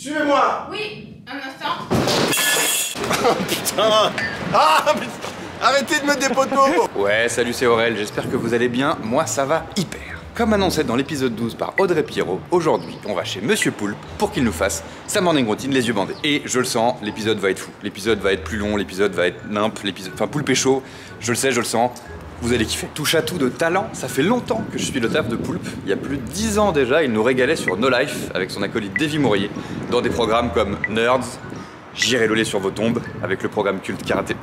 Suivez-moi. Oui, un instant. Oh putain. Ah putain. Arrêtez de me dépoter. Ouais, salut, c'est Aurel, j'espère que vous allez bien. Moi, ça va hyper. Comme annoncé dans l'épisode 12 par Audrey Pirault, aujourd'hui, on va chez Monsieur Poulpe pour qu'il nous fasse sa morning routine les yeux bandés. Et je le sens, l'épisode va être fou. L'épisode va être plus long, l'épisode va être nimp, l'épisode... Enfin, Poulpe est chaud, je le sais, je le sens. Vous allez kiffer. Touche à tout de talent, ça fait longtemps que je suis le taf de Poulpe. Il y a plus de 10 ans déjà, il nous régalait sur No Life avec son acolyte Davy Mourier dans des programmes comme Nerds, J'irai le lait sur vos tombes avec le programme culte karaté.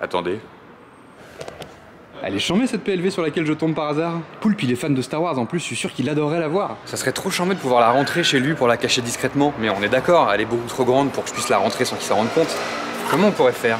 Attendez. Elle est chambée cette PLV sur laquelle je tombe par hasard. Poulpe, il est fan de Star Wars en plus, je suis sûr qu'il adorerait la voir. Ça serait trop chambé de pouvoir la rentrer chez lui pour la cacher discrètement. Mais on est d'accord, elle est beaucoup trop grande pour que je puisse la rentrer sans qu'il s'en rende compte. Comment on pourrait faire?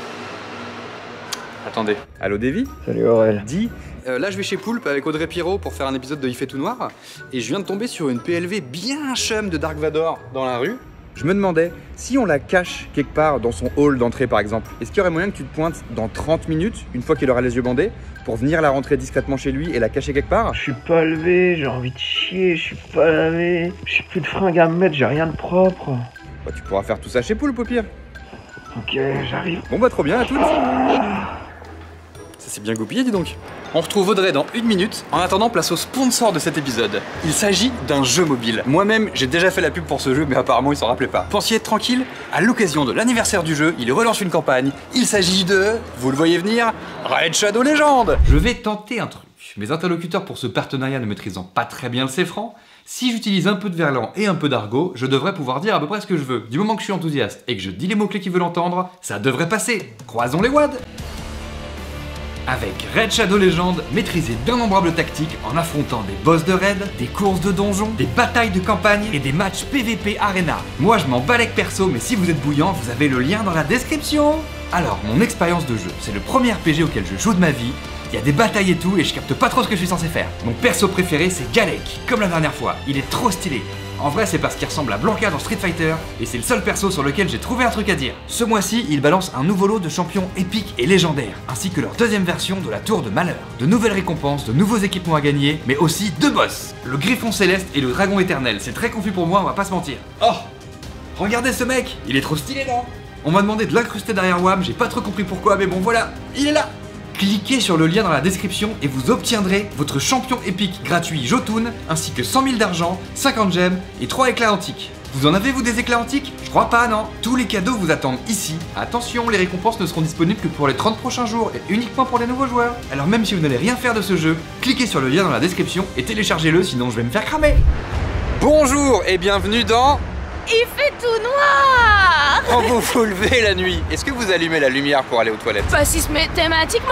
Attendez. Allô Davy? Salut Aurel. Dis, là je vais chez Poulpe avec Audrey Pirault pour faire un épisode de Il Fait Tout Noir. Et je viens de tomber sur une PLV bien chum de Dark Vador dans la rue. Je me demandais, si on la cache quelque part dans son hall d'entrée par exemple, est-ce qu'il y aurait moyen que tu te pointes dans 30 minutes, une fois qu'il aura les yeux bandés, pour venir la rentrer discrètement chez lui et la cacher quelque part? Je suis pas levé, j'ai envie de chier, je suis pas lavé, j'ai plus de fringues à me mettre, j'ai rien de propre. Bah tu pourras faire tout ça chez Poulpe au pire. Ok, j'arrive. Bon bah trop bien, à toutes. Ça s'est bien goupillé dis donc. On retrouve Audrey dans une minute. En attendant, place au sponsor de cet épisode. Il s'agit d'un jeu mobile. Moi-même, j'ai déjà fait la pub pour ce jeu, mais apparemment, il s'en rappelait pas. Pensiez être tranquille, à l'occasion de l'anniversaire du jeu, il relance une campagne. Il s'agit de, vous le voyez venir, Red Shadow Legend. Je vais tenter un truc. Mes interlocuteurs pour ce partenariat ne maîtrisant pas très bien le CFR, si j'utilise un peu de verlan et un peu d'argot, je devrais pouvoir dire à peu près ce que je veux. Du moment que je suis enthousiaste et que je dis les mots-clés qu'ils veulent entendre, ça devrait passer. Croisons les wads. Avec Red Shadow Legend, maîtrisez d'innombrables tactiques en affrontant des boss de raid, des courses de donjons, des batailles de campagne et des matchs PVP Arena. Moi je m'en balèque perso, mais si vous êtes bouillant, vous avez le lien dans la description. Alors, mon expérience de jeu, c'est le premier RPG auquel je joue de ma vie. Il y a des batailles et tout, et je capte pas trop ce que je suis censé faire. Mon perso préféré, c'est Galek, comme la dernière fois. Il est trop stylé. En vrai, c'est parce qu'il ressemble à Blanca dans Street Fighter, et c'est le seul perso sur lequel j'ai trouvé un truc à dire. Ce mois-ci, il balance un nouveau lot de champions épiques et légendaires, ainsi que leur deuxième version de la Tour de Malheur. De nouvelles récompenses, de nouveaux équipements à gagner, mais aussi deux boss, le Griffon Céleste et le Dragon Éternel. C'est très confus pour moi, on va pas se mentir. Oh, regardez ce mec, il est trop stylé, non? On m'a demandé de l'incruster derrière WAM, j'ai pas trop compris pourquoi, mais bon voilà, il est là. Cliquez sur le lien dans la description et vous obtiendrez votre champion épique gratuit Jotun, ainsi que 100 000 d'argent, 50 gemmes et 3 éclats antiques. Vous en avez vous des éclats antiques? Je crois pas, non? Tous les cadeaux vous attendent ici. Attention, les récompenses ne seront disponibles que pour les 30 prochains jours et uniquement pour les nouveaux joueurs. Alors même si vous n'allez rien faire de ce jeu, cliquez sur le lien dans la description et téléchargez-le, sinon je vais me faire cramer. Bonjour et bienvenue dans... Il fait tout noir! Quand vous vous levez la nuit, est-ce que vous allumez la lumière pour aller aux toilettes? Pas si thématiquement.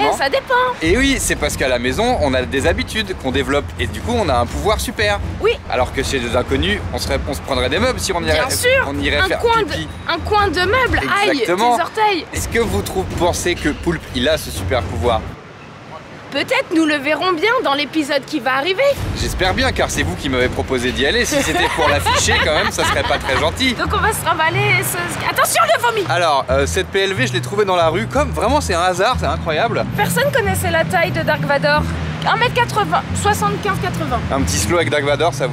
Eh, ça dépend. Et oui, c'est parce qu'à la maison, on a des habitudes qu'on développe et du coup, on a un pouvoir super. Oui. Alors que chez des inconnus, on se prendrait des meubles si on irait. Bien sûr. On irait faire pipi. Un coin de meuble. Exactement. Aïe, tes orteils. Est-ce que vous pensez que Poulpe, il a ce super pouvoir? Peut-être nous le verrons bien dans l'épisode qui va arriver. J'espère bien, car c'est vous qui m'avez proposé d'y aller. Si c'était pour l'afficher, quand même, ça serait pas très gentil. Donc on va se ravaler. Attention, le vomi. Alors, cette PLV, je l'ai trouvée dans la rue. Comme vraiment, c'est un hasard, c'est incroyable. Personne connaissait la taille de Dark Vador. 1m80, 75-80. Un petit slow avec Dark Vador, j'ai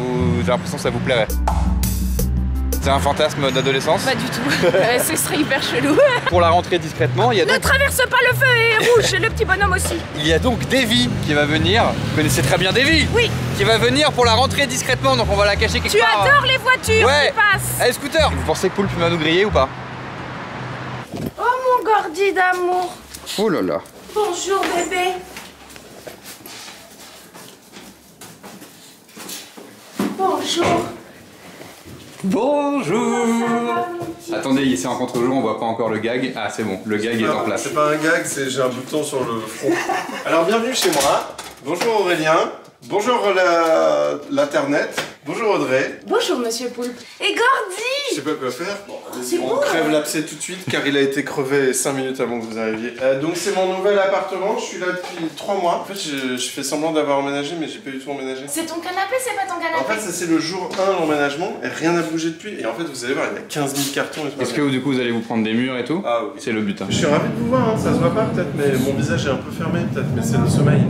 l'impression que ça vous plairait. C'est un fantasme d'adolescence? Pas du tout, ce serait hyper chelou. Pour la rentrée discrètement, il y a donc... Ne traverse pas le feu et rouge, le petit bonhomme aussi. Il y a donc Davy qui va venir, vous connaissez très bien Davy. Oui. Qui va venir pour la rentrée discrètement, donc on va la cacher quelque part. Tu adores les voitures, ouais. Qui passent. Allez, scooter. Vous pensez que Poulpe va nous griller ou pas? Oh mon Gordy d'amour. Oh là là. Bonjour bébé. Bonjour. Bonjour. Attendez, il s'est en contre-jour, on voit pas encore le gag. Ah c'est bon, le gag est en place. C'est pas un gag, c'est j'ai un bouton sur le front. Alors bienvenue chez moi. Bonjour Aurélien. Bonjour l'internet. Bonjour Audrey. Bonjour Monsieur Poulpe. Et Gordy. Je sais pas quoi faire. Bon, on crève l'abcès tout de suite car il a été crevé 5 minutes avant que vous arriviez. Donc c'est mon nouvel appartement, je suis là depuis 3 mois. En fait je fais semblant d'avoir emménagé mais j'ai pas du tout emménagé. C'est ton canapé, c'est pas ton canapé. En fait ça c'est le jour 1 l'emménagement et rien n'a bougé depuis. Et en fait vous allez voir il y a 15 000 cartons. Est-ce que du coup vous allez vous prendre des murs et tout? Ah oui. C'est le but. Je suis ravi de vous voir, hein. Ça se voit pas peut-être mais mon visage est un peu fermé peut-être mais c'est le sommeil.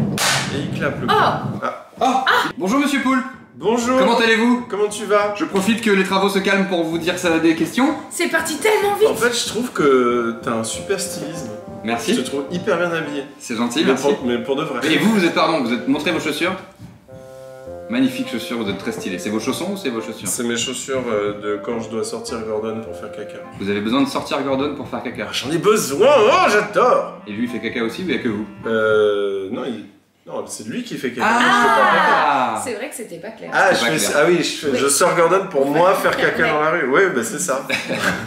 Et il clappe le... Oh. Ah. Bonjour Monsieur Poulpe. Bonjour. Comment allez-vous? Comment tu vas? Je profite que les travaux se calment pour vous dire ça a des questions. C'est parti tellement vite. En fait, je trouve que t'as un super stylisme. Merci. Je te trouve hyper bien habillé. C'est gentil, merci. Mais pour de vrai. Et vous êtes, pardon, vous êtes montré vos chaussures. Magnifiques chaussures, vous êtes très stylés. C'est vos chaussons ou c'est vos chaussures? C'est mes chaussures de quand je dois sortir Gordon pour faire caca. Vous avez besoin de sortir Gordon pour faire caca? J'en ai besoin, oh j'adore. Et lui il fait caca aussi, mais il n'y a que vous. Non, il... Non, c'est lui qui fait caca. Ah, c'est vrai que c'était pas clair. Ah, je sors Gordon pour moi faire caca dans la rue. Oui, bah c'est ça.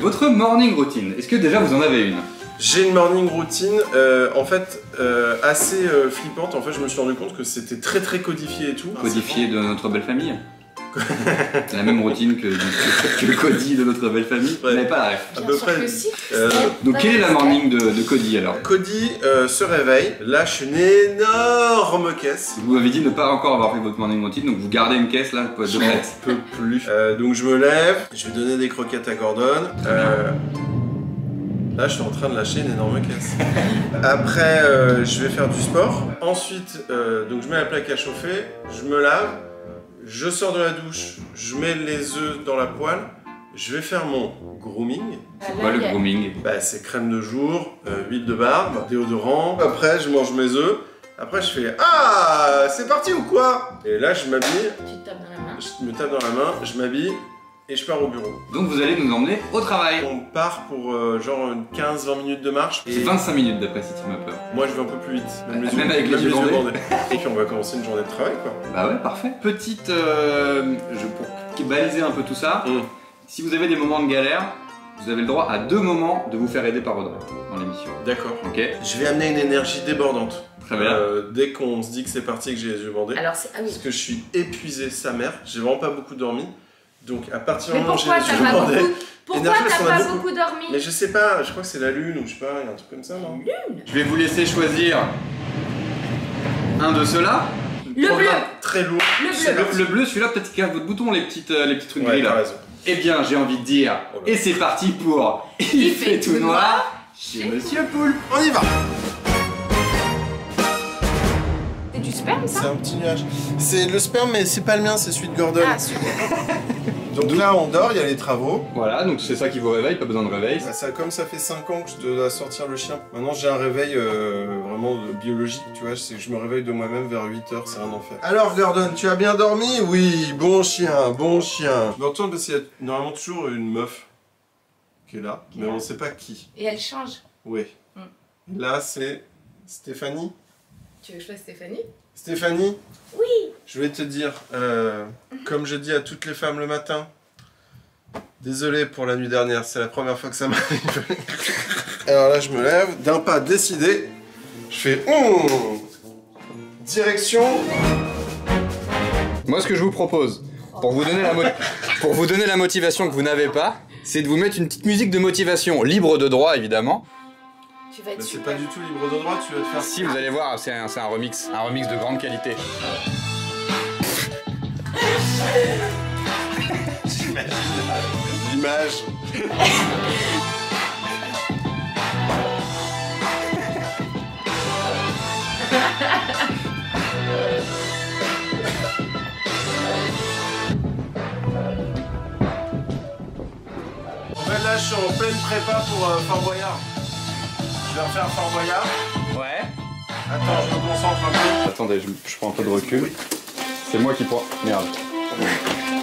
Votre morning routine, est-ce que déjà vous en avez une? J'ai une morning routine, en fait, assez flippante. En fait, je me suis rendu compte que c'était très très codifié et tout. Codifié de notre belle famille. C'est la même routine que Cody de notre belle famille, ouais. Mais pas la à peu près. Donc quelle est la morning de Cody alors? Cody se réveille, lâche une énorme caisse. Vous m'avez dit ne pas encore avoir fait votre morning routine, donc vous gardez une caisse là, de je peux plus. Donc je me lève, je vais donner des croquettes à Gordon. Là, je suis en train de lâcher une énorme caisse. Après, je vais faire du sport. Ensuite, donc je mets la plaque à chauffer, je me lave. Je sors de la douche, je mets les œufs dans la poêle, je vais faire mon grooming. C'est quoi le grooming? Bah, c'est crème de jour, huile de barbe, déodorant. Après, je mange mes œufs. Après, je fais ah, c'est parti ou quoi? Et là, je m'habille. Tu te tapes dans la main? Je me tape dans la main, je m'habille et je pars au bureau. Donc, vous allez nous emmener au travail? On part pour genre 15-20 minutes de marche. C'est 25 minutes d'après si tu m'as peur. Moi, je vais un peu plus vite. Même avec les yeux bandés. Et puis, on va commencer une journée de travail, quoi. Bah ouais, parfait. Petite... pour baliser un peu tout ça, si vous avez des moments de galère, vous avez le droit à 2 moments de vous faire aider par Audrey dans l'émission. D'accord. Ok. Je vais amener une énergie débordante. Très bien. Dès qu'on se dit que c'est parti, que j'ai les yeux bandés. Alors, c'est... Ah oui. Parce que je suis épuisé, sa mère. J'ai vraiment pas beaucoup dormi. Donc à partir du moment où j'ai Pourquoi t'as pas beaucoup dormi? Mais je sais pas, je crois que c'est la lune ou je sais pas, il y a un truc comme ça, non? Lune. Je vais vous laisser choisir un de ceux-là. Le bleu. Très lourd. Le bleu, celui-là, peut-être qu'il y a votre bouton, les petits trucs gris là. Eh bien, j'ai envie de dire, et c'est parti pour Il fait tout noir chez Monsieur Poulpe. On y va. Du sperme, ça? C'est un petit nuage. C'est le sperme, mais c'est pas le mien, c'est celui de Gordon. Ah, super. Donc là, on dort, il y a les travaux. Voilà, donc c'est ça qui vous réveille, pas besoin de réveil. Bah, ça, comme ça fait 5 ans que je dois sortir le chien, maintenant j'ai un réveil vraiment biologique, tu vois, c'est que je me réveille de moi-même vers 8 h, c'est un enfer. Alors Gordon, tu as bien dormi? Oui, bon chien, bon chien. Je me retourne parce qu'il y a normalement toujours une meuf qui est là, mais on sait pas qui. Et elle change? Oui. Là, c'est Stéphanie. Tu veux que je fasse Stéphanie? Stéphanie? Oui! Je vais te dire, comme je dis à toutes les femmes le matin, désolé pour la nuit dernière, c'est la première fois que ça m'arrive. Alors là, je me lève, d'un pas décidé, je fais direction. Moi, ce que je vous propose, pour vous donner la, motivation que vous n'avez pas, c'est de vous mettre une petite musique de motivation, libre de droit évidemment. Bah c'est pas du tout libre de droit, tu vas te faire... Si, vous allez voir, c'est un remix. Un remix de grande qualité. J'imagine l'image. Ouais, là, je suis en pleine prépa pour Fort Boyard. Je vais refaire Fort Boyard. Ouais. Attends, je me concentre un peu. Attendez, je prends un peu de recul. C'est moi qui prends... Merde.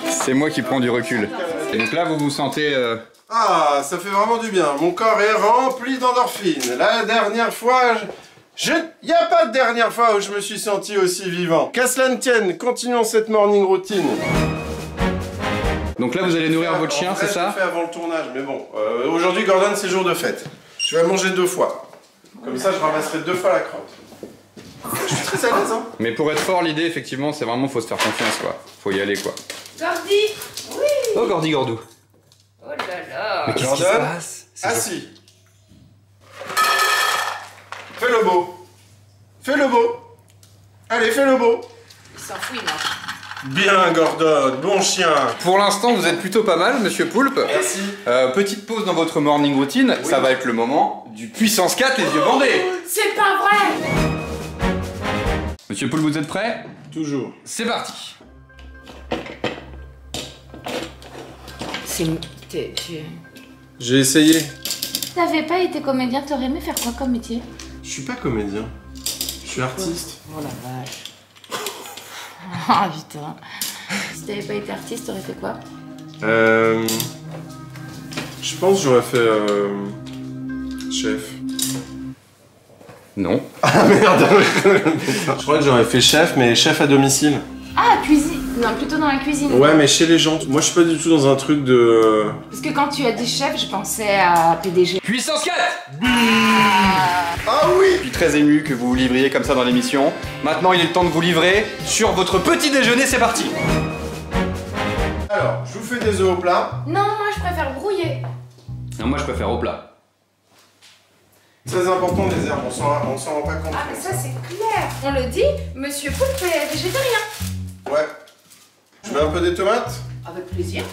C'est moi qui prends du recul. Et donc là, vous vous sentez... Ah, ça fait vraiment du bien. Mon corps est rempli d'endorphines. La dernière fois... Il n'y a pas de dernière fois où je me suis senti aussi vivant. Qu'à cela ne tienne, continuons cette morning routine. Donc là, vous allez nourrir votre chien, c'est ça? Je l'ai fait avant le tournage, mais bon. Aujourd'hui, Gordon, c'est jour de fête. Je vais manger 2 fois. Comme ça, je ramasserai 2 fois la crotte. Je suis très à l'aise, hein. Mais pour être fort, l'idée, effectivement, c'est vraiment, faut se faire confiance, quoi. Faut y aller, quoi. Gordy! Oui! Oh, Gordy Gordou! Oh là là! Mais qu'est-ce qui se passe? Assis! Fais le beau! Fais le beau! Allez, fais le beau! Il s'en fout, là. Bien Gordon, bon chien. Pour l'instant vous êtes plutôt pas mal Monsieur Poulpe. Merci. Petite pause dans votre morning routine, oui. Ça va être le moment du puissance 4 les yeux bandés. C'est pas vrai Monsieur Poulpe, vous êtes prêt? Toujours. C'est parti. C'est une... J'ai essayé. T'avais pas été comédien, t'aurais aimé faire quoi comme métier? Je suis pas comédien. Je suis artiste. Oh la vache. Ah putain. Si t'avais pas été artiste, t'aurais fait quoi? Je pense que j'aurais fait chef. Non. Ah merde. Je crois que j'aurais fait chef, mais chef à domicile. Ah, cuisine. Non, plutôt dans la cuisine. Ouais, mais chez les gens. Moi, je suis pas du tout dans un truc de... Parce que quand tu as dit chef, je pensais à PDG. Puissance 4. Ah oui. Je suis très ému que vous vous livriez comme ça dans l'émission. Maintenant, il est le temps de vous livrer sur votre petit déjeuner. C'est parti. Alors, je vous fais des œufs au plat. Non, moi, je préfère brouiller. Non, moi, je préfère au plat. Très important les herbes, on s'en rend pas compte. Ah mais ça c'est clair, on le dit, Monsieur Poulpe est végétarien. Ouais. Je mets un peu des tomates. Avec plaisir.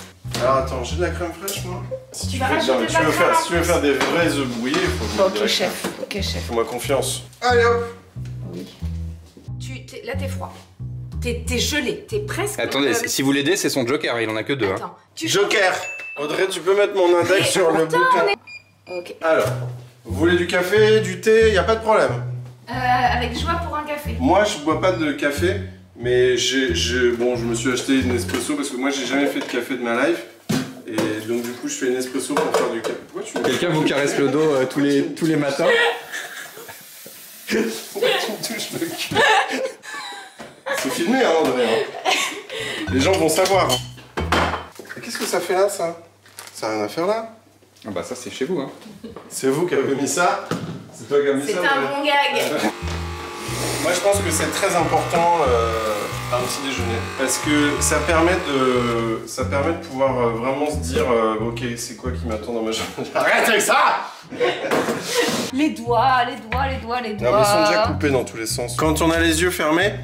Alors attends, j'ai de la crème fraîche moi. Si tu veux faire des vrais œufs brouillés, il faut que... Ok chef, ok chef. Fais-moi confiance. Allez hop. Oui. Là t'es froid. T'es gelé, t'es presque... Attendez, si vous l'aidez, c'est son joker, il en a que deux. Attends, hein. Joker. Audrey, tu peux mettre mon index sur le bouton. Ok. Alors... Vous voulez du café, du thé, y a pas de problème. Avec joie pour un café. Moi, je bois pas de café, mais bon, je me suis acheté une espresso parce que moi, j'ai jamais fait de café de ma life. Et donc, du coup, je fais une espresso pour faire du café. Pourquoi tu... Quelqu'un vous caresse le dos tous les matins. Pourquoi tu me touches le cul? C'est filmé, hein, André. Les gens vont savoir. Qu'est-ce que ça fait là, ça? Ça a rien à faire là. Ah bah ça c'est chez vous hein. C'est vous qui avez mis ça. C'est toi qui as mis ça. C'est un bon gag. Moi je pense que c'est très important un petit déjeuner. Parce que ça permet de pouvoir vraiment se dire ok c'est quoi qui m'attend dans ma journée. Arrête avec ça. Les doigts, les doigts, les doigts, les doigts. Non mais ils sont déjà coupés dans tous les sens. Quand on a les yeux fermés,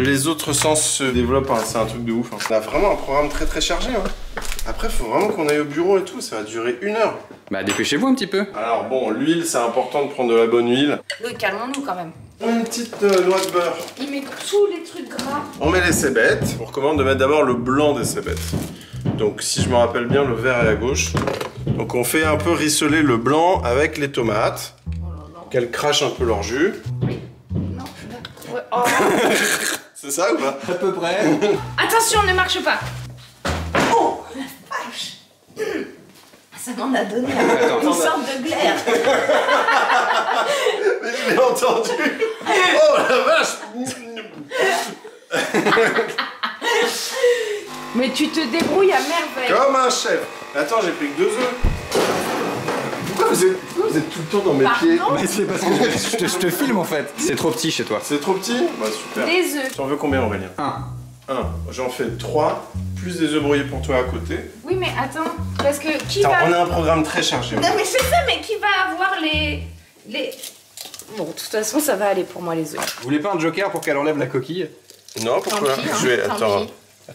les autres sens se développent, hein. C'est un truc de ouf hein. On a vraiment un programme très très chargé hein. Après faut vraiment qu'on aille au bureau et tout, ça va durer 1 heure. Bah dépêchez-vous un petit peu. Alors bon, l'huile c'est important de prendre de la bonne huile. Oui, calmons-nous quand même. Une petite noix de beurre. Il met tous les trucs gras. On met les cébettes, on recommande de mettre d'abord le blanc des cébettes. Donc si je me rappelle bien, le vert est à gauche. Donc on fait un peu rissoler le blanc avec les tomates. Oh là là. Qu'elles crachent un peu leur jus. Oui. Oh. C'est ça ou pas? À peu près. Attention, ne marche pas. Oh la vache. Ça m'en a donné une sorte de glaire. Mais je l'ai entendu. Oh la vache. Mais tu te débrouilles à merveille. Comme un chef. Attends, j'ai pris que 2 œufs. Pourquoi vous êtes tout le temps dans mes pieds? Mais c'est parce que je te filme en fait. C'est trop petit chez toi. C'est trop petit? Bah super. Des œufs. Tu en veux combien Aurélien? Un. J'en fais 3, plus des œufs brouillés pour toi à côté. Oui mais attends, parce que qui va... On a un programme très chargé. Non mais je sais mais qui va avoir les... Bon, de toute façon ça va aller pour moi les œufs. Vous voulez pas un joker pour qu'elle enlève la coquille? Non, pourquoi? Je vais... Attends.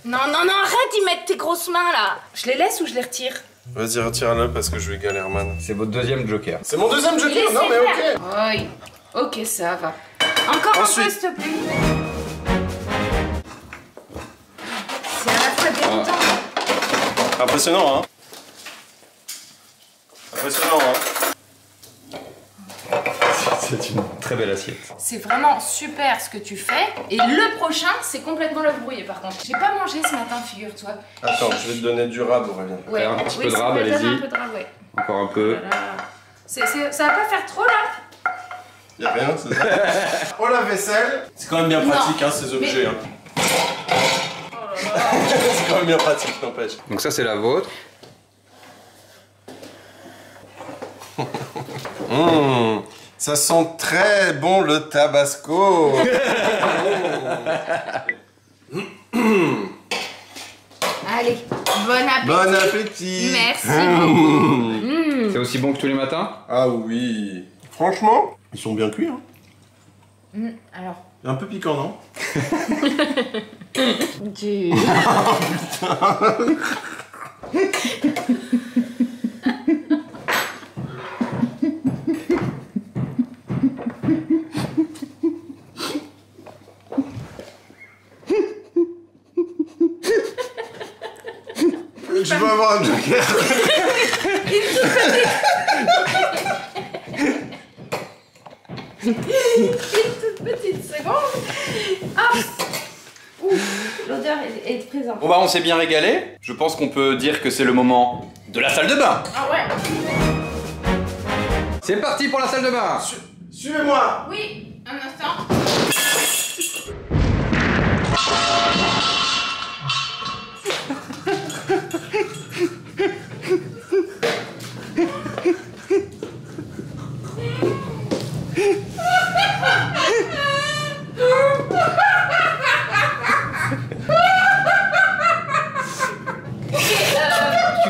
Non, non, non, arrête d'y mettre tes grosses mains là. Je les laisse ou je les retire? Vas-y, retire-le parce que je vais galérer, man. C'est votre 2e joker. C'est mon 2e joker? Non, mais ok. Oui. Ok, ça va. Encore ensuite... un peu, s'il te plaît. C'est à la fois déroutant. Ah. Impressionnant, hein? Impressionnant, hein? C'est une très belle assiette. C'est vraiment super ce que tu fais. Et le prochain, c'est complètement l'œuf brouillé par contre. J'ai pas mangé ce matin, figure-toi. Attends, je vais te donner du rab, Aurélien. Ouais, un petit peu de rab, allez-y. Ouais. Encore un peu. Voilà. Ça va pas faire trop là. Y'a rien, c'est ça. Oh la vaisselle. C'est quand même bien pratique, hein, ces objets. Mais... Hein. Oh là là. C'est quand même bien pratique, n'empêche. Donc ça, c'est la vôtre. Mmh. Ça sent très bon le tabasco. Allez, bon appétit. Bon appétit. Merci beaucoup. C'est aussi bon que tous les matins? Ah oui. Franchement, ils sont bien cuits. Hein. Alors. Un peu piquant, non? Du... Oh, putain. Je veux avoir un joker. Une toute petite seconde. Hop. L'odeur est présente. Bon bah on s'est bien régalé. Je pense qu'on peut dire que c'est le moment de la salle de bain. Ah ouais. C'est parti pour la salle de bain. Suivez-moi. Oui, un instant.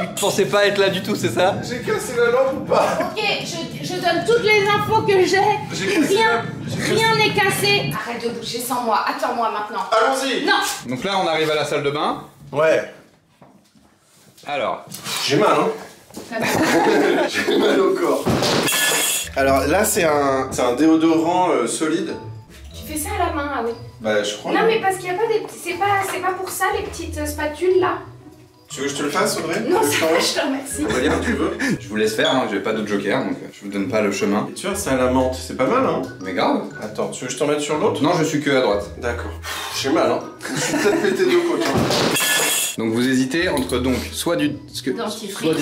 Tu pensais pas être là du tout, c'est ça? J'ai cassé la lampe ou pas? Ok, je donne toutes les infos que j'ai. Rien n'est cassé. Arrête de bouger sans moi, attends-moi maintenant. Allons-y. Non. Donc là, on arrive à la salle de bain. Ouais. Alors. J'ai mal, hein? J'ai mal au corps. Alors là, c'est un déodorant solide. Tu fais ça à la main, ah oui? Bah, je crois. Non, mais parce qu'il n'y a pas des petits. C'est pas pour ça les petites spatules là. Tu veux que je te le fasse, Audrey? Non, ça va, je te remercie. Aurélien, tu veux? Je vous laisse faire, hein, j'ai pas d'autre joker, donc je vous donne pas le chemin. Et tu vois, c'est à la menthe, c'est pas mal, hein? Mais grave. Attends, tu veux que je t'en mette sur l'autre? Non, je suis que à droite. D'accord. J'ai mal, hein? Je suis peut-être pété de côte, hein. Donc vous hésitez entre donc soit du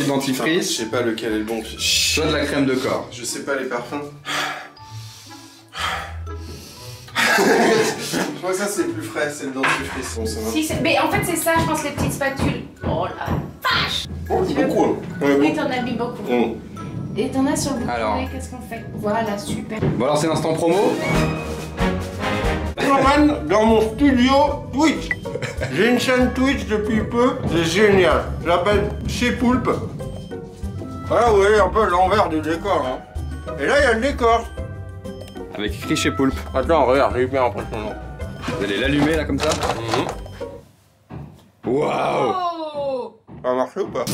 dentifrice, je sais pas lequel est le bon, soit de la crème de corps. Je sais pas les parfums. Je crois que ça c'est plus frais, c'est le dentifrice. Bon, ça va. Si, mais en fait c'est ça, je pense, les petites spatules. Oh la vache! Oh, c'est beaucoup. Oui, t'en as mis beaucoup. Oh. Et t'en as sur le bouton, qu'est-ce qu'on fait? Voilà, super. Bon alors c'est l'instant promo. Norman, dans mon studio Twitch. J'ai une chaîne Twitch depuis peu, c'est génial. Je l'appelle Chez Poulpe. Voilà, vous voyez un peu l'envers du décor. Hein. Et là, il y a le décor. Avec écrit Chez Poulpe. Attends, regarde, c'est hyper impressionnant. Vous allez l'allumer là comme ça. Waouh. Wow. Ça va marcher ou pas?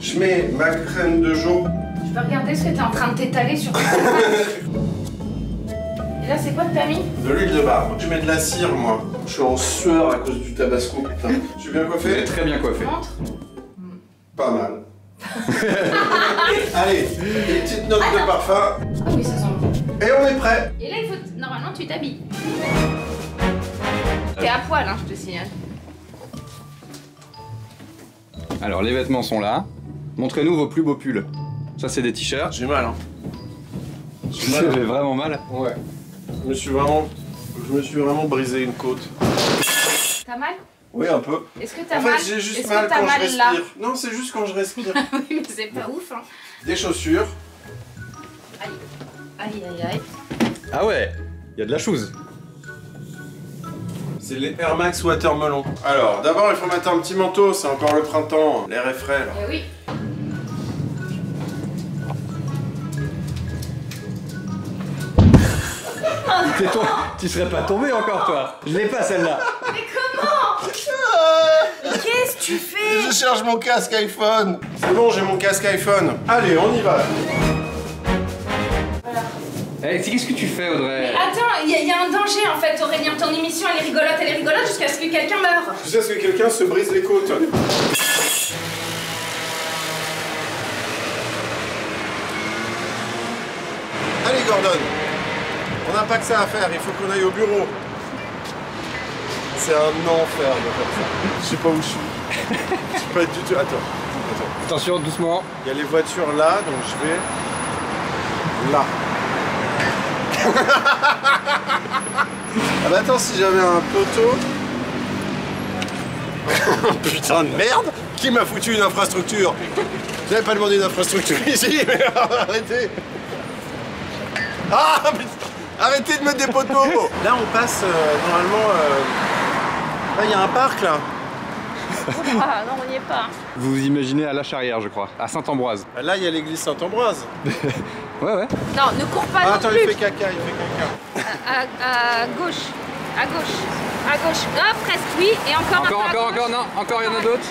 Je mets ma crème de jour. Je peux regarder ce que t'es en train de t'étaler sur. Et là, c'est quoi que t'as mis? De l'huile de barbe. Je mets de la cire, moi. Je suis en sueur à cause du tabasco, putain. Je suis bien coiffé? Est très bien coiffé. Montre. Pas mal. Allez, des petites notes de parfum. Ah oui, ça sent bon. Et on est prêt. Et là, il faut... Normalement, tu t'habilles. T'es à poil, hein, je te signale. Alors, les vêtements sont là. Montrez-nous vos plus beaux pulls. Ça, c'est des t-shirts. J'ai mal, hein. J'ai vraiment mal. Ouais. Je me suis vraiment brisé une côte. T'as mal? Oui, un peu. Est-ce que t'as mal? En fait, j'ai juste mal quand je respire. Non, c'est juste quand je respire. Oui, mais c'est pas ouf, hein. Des chaussures. Aïe, aïe, aïe, aïe. Ah ouais, il y a de la chose. C'est les Air Max Watermelon. Alors, d'abord, il faut mettre un petit manteau, c'est encore le printemps. L'air est frais, là. Eh oui. Tu serais pas tombé encore, toi. Je l'ai pas celle-là. Mais comment? Qu'est-ce que tu fais? Je cherche mon casque iPhone. C'est bon, j'ai mon casque iPhone. Allez, on y va. Voilà. Qu'est-ce que tu fais, Audrey? Mais attends, il y a un danger en fait, Aurélien. Ton émission elle est rigolote jusqu'à ce que quelqu'un meure. Jusqu'à ce que quelqu'un se brise les côtes. Allez, Gordon. On n'a pas que ça à faire, il faut qu'on aille au bureau. C'est un enfer de faire ça. Je sais pas où je suis. Je sais pas du tout. Attends. Attention, doucement. Il y a les voitures là, donc je vais là. Ah bah attends, si j'avais un poteau. Putain de merde. Qui m'a foutu une infrastructure? J'avais pas demandé une infrastructure ici, mais arrêtez. Ah mais... Arrêtez de me dépoter. Là on passe normalement... Là il y a un parc là. Ah non, on n'y est pas. Vous vous imaginez à la Charrière, je crois, à Saint-Ambroise. Là il y a l'église Saint-Ambroise. Ouais. Non, ne cours pas. Attends, non plus. il fait caca. À gauche, à gauche, à gauche. Ah presque, oui, et encore un peu. Encore, non, encore il y en a d'autres.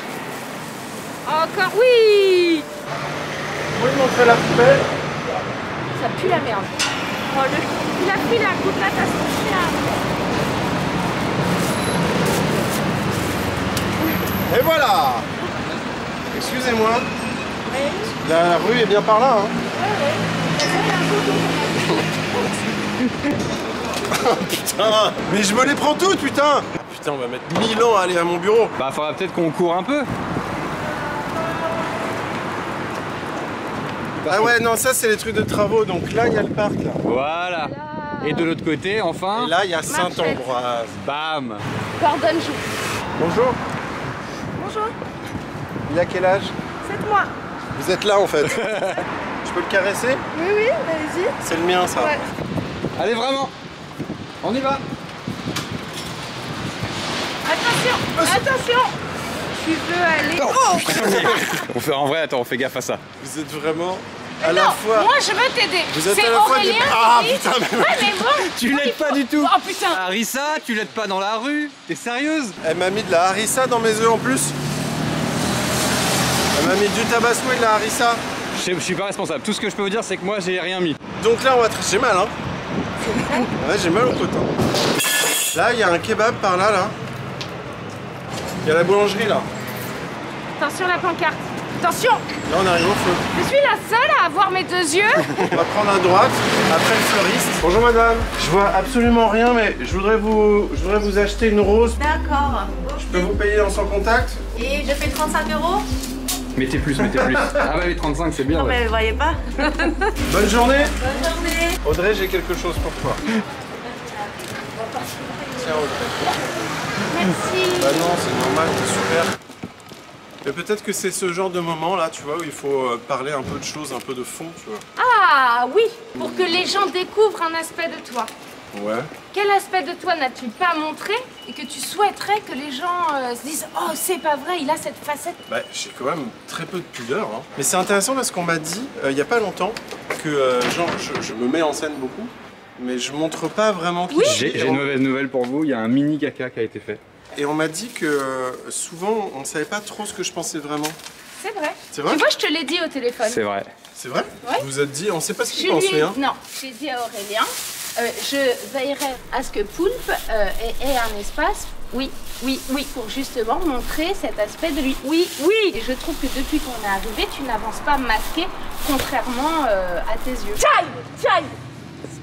Encore, oui. Vous pouvez montrer la poubelle? Ça pue la merde. Oh, il a pris la coupe là, t'as son chien. Et voilà. Excusez-moi. Oui. La rue est bien par là, hein. Oui. Putain. Mais je me les prends toutes, putain. Putain, on va mettre 1000 ans à aller à mon bureau. Bah, faudra peut-être qu'on court un peu. Ah ouais, non, ça c'est les trucs de travaux, donc là il y a le parc là. Voilà. Et de l'autre côté, enfin... Et là il y a Saint-Ambroise. Bam. Gordon joue. Bonjour. Bonjour. Il a quel âge? 7 mois. Vous êtes là en fait. Je peux le caresser? Oui, oui, allez-y. C'est le mien ça. Ouais. Allez, vraiment. On y va. Attention. Attention. Tu veux aller... Oh, on fait en vrai, attends, on fait gaffe à ça. Vous êtes vraiment à la fois... moi je veux t'aider. Vous êtes à la fois... Ah putain, mais... Ouais, mais bon, tu l'aides pas du tout. Oh putain. Harissa, tu l'aides pas dans la rue. T'es sérieuse? Elle m'a mis de la harissa dans mes œufs en plus. Elle m'a mis du tabasco et de la harissa. Je suis pas responsable. Tout ce que je peux vous dire, c'est que moi j'ai rien mis. Donc là, on va... J'ai mal, hein. Ouais, j'ai mal au côté. Là, il y a un kebab par là, là. Il y a la boulangerie là. Attention la pancarte. Attention. Là on arrive au feu. Je suis la seule à avoir mes deux yeux. On va prendre à droite, après le fleuriste. Bonjour madame. Je vois absolument rien mais je voudrais vous acheter une rose. D'accord. Je peux vous payer en sans contact? Et je fais 35 €. Mettez plus, mettez plus. Ah bah les 35 c'est bien. Non ouais. Mais vous voyez pas. Bonne journée. Bonne journée. Audrey, j'ai quelque chose pour toi. Tiens Audrey. Merci. Bah non, c'est normal, c'est super. Mais peut-être que c'est ce genre de moment là, tu vois, où il faut parler un peu de choses, un peu de fond, tu vois. Ah oui, pour que les gens découvrent un aspect de toi. Ouais. Quel aspect de toi n'as-tu pas montré et que tu souhaiterais que les gens se disent « Oh, c'est pas vrai, il a cette facette ». Bah, j'ai quand même très peu de pudeur, hein. Mais c'est intéressant parce qu'on m'a dit, il n'y a pas longtemps, que genre, je me mets en scène beaucoup, mais je montre pas vraiment qui... Oui. J'ai une mauvaise nouvelle pour vous, il y a un mini caca qui a été fait. Et on m'a dit que souvent, on ne savait pas trop ce que je pensais vraiment. C'est vrai. C'est vrai. Tu vois, je te l'ai dit au téléphone. C'est vrai. C'est vrai. Ouais. Vous êtes dit, on ne sait pas ce qu'il pensait. Hein. Non, j'ai dit à Aurélien, je veillerai à ce que Poulpe ait un espace, oui, oui, oui, pour justement montrer cet aspect de lui. Oui, oui. Et je trouve que depuis qu'on est arrivé, tu n'avances pas masqué, contrairement à tes yeux. Tiens, tiens.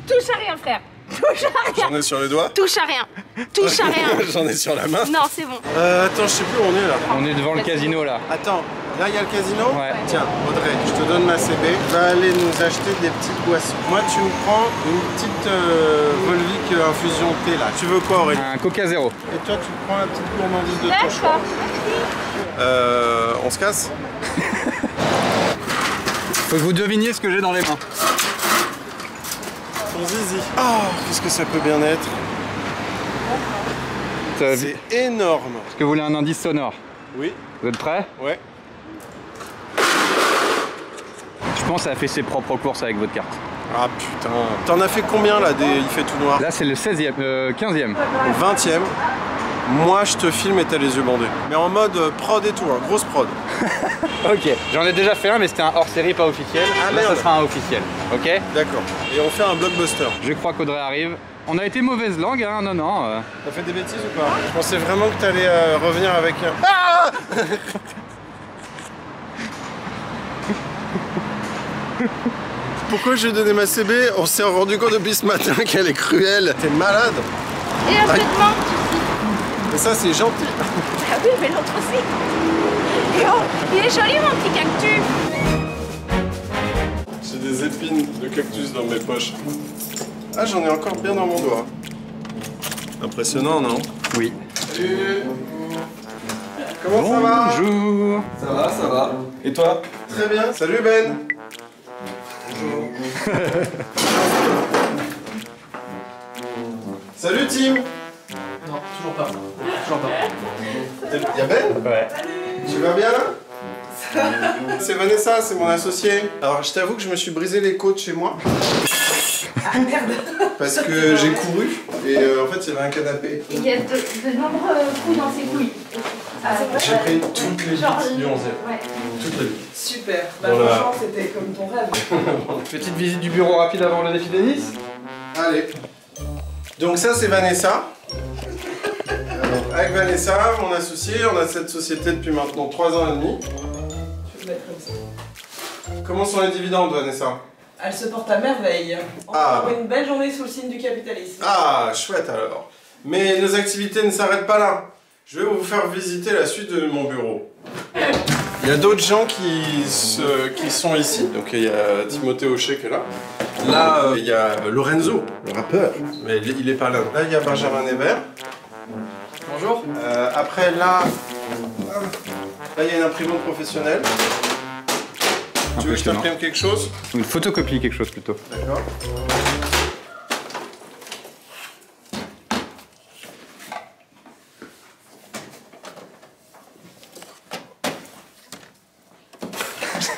Touche à rien, frère. Touche à rien. J'en ai sur les doigts. Touche à rien. Touche à rien. J'en ai sur la main. Non, c'est bon. Attends, je sais plus où on est là. On est devant le casino là. Attends, là il y a le casino. Ouais. Tiens, Audrey, je te donne ma CB. Va aller nous acheter des petites boissons. Moi, tu me prends une petite Volvic infusion thé là. Tu veux quoi, Aurélie? Un Coca Zéro. Et toi, tu prends la petite gourmandise de ton choix. D'accord, merci. On se casse. Faut que vous deviniez ce que j'ai dans les mains. Zizi. Oh, qu'est-ce que ça peut bien être? C'est énorme. Est-ce que vous voulez un indice sonore? Oui. Vous êtes prêts? Ouais. Je pense qu'elle a fait ses propres courses avec votre carte. Ah putain. T'en as fait combien là des Il Fait Tout Noir? Là c'est le 16e, 15e. Le 20e. Moi je te filme et t'as les yeux bandés. Mais en mode prod et tout, hein, grosse prod. Ok, j'en ai déjà fait un mais c'était un hors série pas officiel. Ah, là ça sera un officiel, ok? D'accord, et on fait un blockbuster. Je crois qu'Audrey arrive. On a été mauvaise langue, hein, non, non. T'as fait des bêtises ou pas? Je pensais vraiment que t'allais revenir avec un... Ah. Pourquoi j'ai donné ma CB? On s'est rendu compte depuis ce matin qu'elle est cruelle. T'es malade. Et là, mais ça c'est gentil. Ah oui, mais l'autre aussi. Et oh, il est joli mon petit cactus. J'ai des épines de cactus dans mes poches. Ah, j'en ai encore bien dans mon doigt. Impressionnant, non? Oui. Salut. Comment ça va? Bonjour. Ça va, ça va. Et toi? Très bien. Salut Ben. Bonjour. Salut Tim. Non, toujours pas. Toujours pas. Y'a Ben? Ouais. Tu vas bien là? C'est Vanessa, c'est mon associé. Alors je t'avoue que je me suis brisé les côtes chez moi. Ah merde. Parce que j'ai couru et en fait il y avait un canapé. Il y a de nombreux coups dans ses couilles. Ah, j'ai pris toutes les vies du 11e. Ouais. Toutes les vies. Super. Bah franchement c'était comme ton rêve. Petite visite du bureau rapide avant le défi de Nice. Allez. Donc ça c'est Vanessa. Donc avec Vanessa, mon associé, on a cette société depuis maintenant 3 ans et demi. Je vais le mettre comme ça. Comment sont les dividendes, Vanessa? Elle se porte à merveille. On a une belle journée sous le signe du capitalisme. Ah, chouette alors. Mais nos activités ne s'arrêtent pas là. Je vais vous faire visiter la suite de mon bureau. Il y a d'autres gens qui sont ici. Donc il y a Timothée Auchet qui est là. Là, il y a Lorenzo, le rappeur. Mais il est pas là. Là, il y a Benjamin Hébert. Bonjour. Après, là, il y a une imprimante professionnelle. Tu veux que je t'imprime quelque chose? Une photocopie, quelque chose plutôt. D'accord.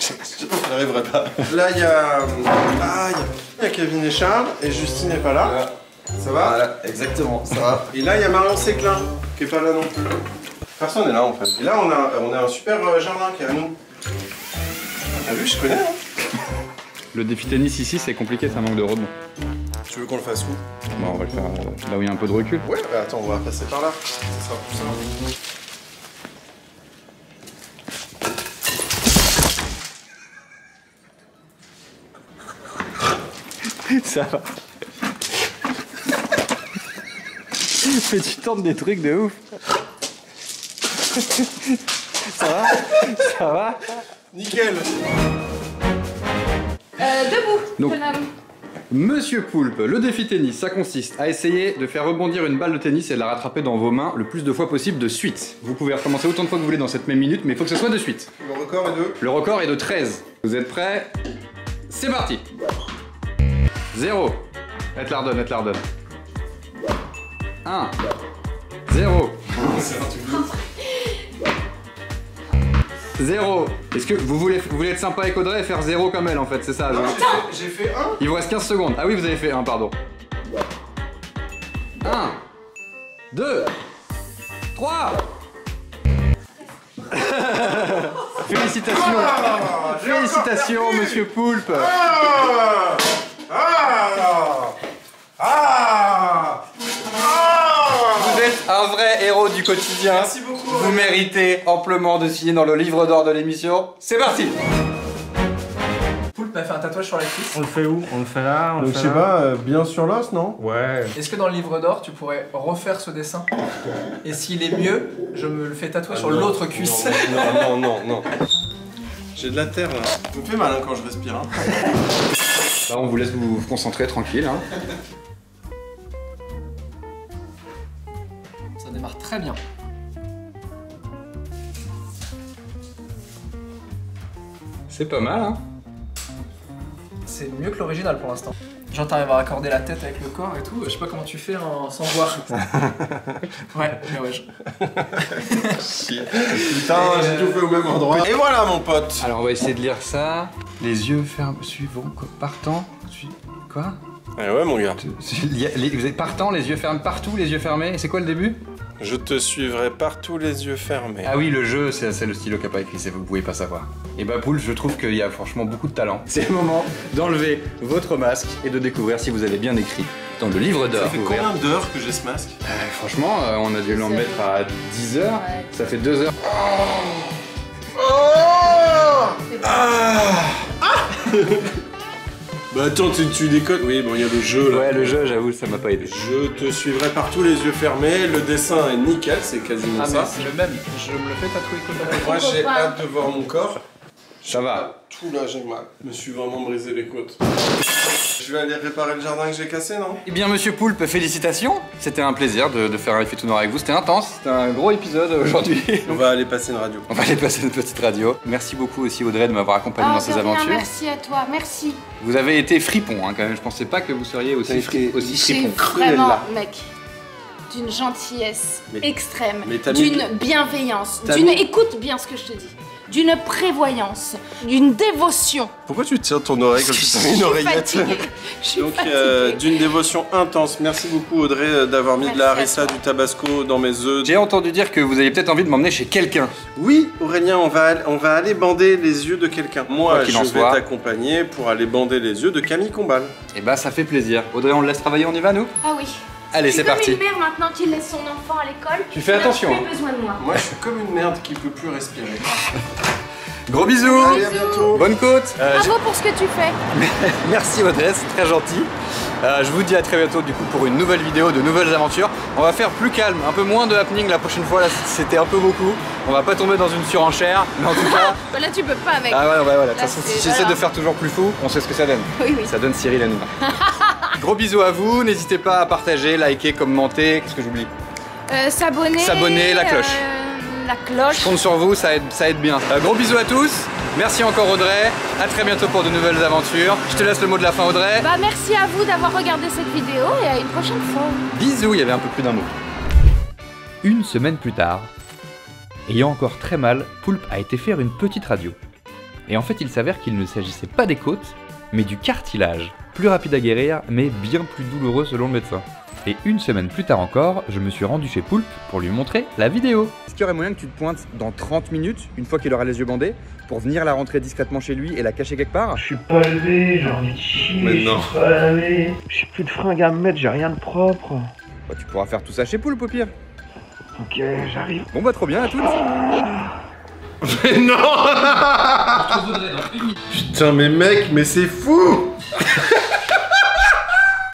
Je n'arriverai pas. Là, il y a. Ah, il y a Kevin et Charles, et Justine n'est pas là. Voilà. Ça va? Voilà, exactement, ça va. Et là, il y a Marlon Seclin, qui n'est pas là non plus. Personne n'est là en fait. Et là, on a un super jardin qui est à nous. Ah oui, je connais. Le défi tennis ici, c'est compliqué, ça manque de rebond. Tu veux qu'on le fasse où? Bah, on va le faire là où il y a un peu de recul. Ouais, bah attends, on va passer par là. Ça sera plus simple. Ça va. Mais tu tentes des trucs de ouf. Ça va? Ça va? Nickel. Debout, donc, Monsieur Poulpe, le défi tennis, ça consiste à essayer de faire rebondir une balle de tennis et de la rattraper dans vos mains le plus de fois possible de suite. Vous pouvez recommencer autant de fois que vous voulez dans cette même minute, mais il faut que ce soit de suite. Le record est de... Le record est de 13. Vous êtes prêts? C'est parti. 0. Elle te la redonne. 1. 0. 0. Est-ce que vous voulez être sympa avec Audrey et faire 0 comme elle en fait, c'est ça? J'ai fait 1. Il vous reste 15 secondes. Ah oui, vous avez fait 1, pardon. 1, 2, 3. Félicitations. Ah, félicitations, Monsieur Poulpe. Ah, ah, ah, vous êtes un vrai héros du quotidien. Merci beaucoup. Vous méritez amplement de signer dans le livre d'or de l'émission. C'est parti. Poulpe m'a fait un tatouage sur la cuisse. On le fait où? On le fait là, on le fait là. Je sais pas, bien sur l'os, non? Ouais. Est-ce que dans le livre d'or, tu pourrais refaire ce dessin? Et s'il est mieux, je me le fais tatouer sur l'autre cuisse. Non. J'ai de la terre là. Ça me fait mal hein, quand je respire. Hein. Là, on vous laisse vous concentrer tranquille. Hein. Ça démarre très bien. C'est pas mal, hein? C'est mieux que l'original pour l'instant. Genre t'arrives à raccorder la tête avec le corps et tout, je sais pas comment tu fais hein, sans voir. Ouais, mais ouais. Putain, j'ai tout fait au même endroit. Et voilà mon pote. Alors on va essayer de lire ça. Les yeux fermes, suivant, partant, quoi? Eh ouais mon gars. Vous êtes partant, les yeux fermes partout, les yeux fermés. C'est quoi le début? Je te suivrai partout les yeux fermés. Ah oui, le jeu, c'est le stylo qui n'a pas écrit, vous pouvez pas savoir. Et bah Poulpe, je trouve qu'il y a franchement beaucoup de talent. C'est le moment d'enlever votre masque et de découvrir si vous avez bien écrit dans le livre d'or. Ça fait combien d'heures que j'ai ce masque? Franchement, on a dû l'en mettre à 10 heures. Ouais. Ça fait 2 heures. Oh, oh, ah, ah. Bah attends, tu décodes. Oui, bon, il y a le jeu là. Ouais, le jeu, j'avoue, ça m'a pas aidé. Je te suivrai partout, les yeux fermés. Le dessin est nickel, c'est quasiment ça. Ah, c'est le même. Je me le fais tatouer comme moi, j'ai hâte de voir mon corps. Ça va. Tout là, j'ai mal. Je me suis vraiment brisé les côtes. Je vais aller réparer le jardin que j'ai cassé, non? Eh bien, Monsieur Poulpe, félicitations. C'était un plaisir de faire un effet tout noir avec vous. C'était intense. C'était un gros épisode aujourd'hui. On va aller passer une radio. On va aller passer une petite radio. Merci beaucoup aussi, Audrey, de m'avoir accompagné dans ces aventures. Merci à toi, merci. Vous avez été fripon, hein, quand même. Je pensais pas que vous seriez aussi fripon. Vraiment, mec, d'une gentillesse extrême, d'une bienveillance, d'une écoute bien ce que je te dis. D'une prévoyance, d'une dévotion. Pourquoi tu tiens ton oreille comme si c'était une oreillette? Donc d'une dévotion intense. Merci beaucoup Audrey d'avoir mis de la harissa, du tabasco dans mes œufs. J'ai entendu dire que vous avez peut-être envie de m'emmener chez quelqu'un. Oui Aurélien, on va aller bander les yeux de quelqu'un. Moi je vais t'accompagner pour aller bander les yeux de Camille Combal. Eh ben ça fait plaisir. Audrey, on le laisse travailler, on y va nous? Ah oui. Allez, c'est parti. Je suis comme une mère maintenant qui laisse son enfant à l'école. Tu fais attention. Plus besoin de moi. Moi, je suis comme une merde qui peut plus respirer. Gros bisous. Allez, à bientôt. Bonne côte. Bravo pour ce que tu fais. Merci Audrey, c'est très gentil. Je vous dis à très bientôt du coup pour une nouvelle vidéo, de nouvelles aventures. On va faire plus calme, un peu moins de happening la prochaine fois, là c'était un peu beaucoup. On va pas tomber dans une surenchère, mais en tout cas... Là tu peux pas mec. Ah ouais, ouais, voilà, de toute façon si j'essaie de faire toujours plus fou, on sait ce que ça donne. Oui, oui. Ça donne Cyril Hanouna. Gros bisous à vous, n'hésitez pas à partager, liker, commenter, qu'est-ce que j'oublie? S'abonner. S'abonner, la cloche. La cloche. Je compte sur vous, ça aide bien. Gros bisous à tous, merci encore Audrey, à très bientôt pour de nouvelles aventures. Je te laisse le mot de la fin Audrey. Bah merci à vous d'avoir regardé cette vidéo et à une prochaine fois. Bisous, il y avait un peu plus d'un mot. Une semaine plus tard, ayant encore très mal, Poulpe a été faire une petite radio. Et en fait il s'avère qu'il ne s'agissait pas des côtes, mais du cartilage. Plus rapide à guérir, mais bien plus douloureux selon le médecin. Et une semaine plus tard encore, je me suis rendu chez Poulpe pour lui montrer la vidéo. Est-ce qu'il y aurait moyen que tu te pointes dans 30 minutes, une fois qu'il aura les yeux bandés, pour venir la rentrer discrètement chez lui et la cacher quelque part? Je suis pas levé, j'ai envie de chier, mais non. Je suis pas lavé, j'ai plus de fringues à me mettre, j'ai rien de propre. Bah tu pourras faire tout ça chez Poulpe au pire. Ok, j'arrive. Bon bah trop bien à tous. Mais non. Putain mais mec, mais c'est fou.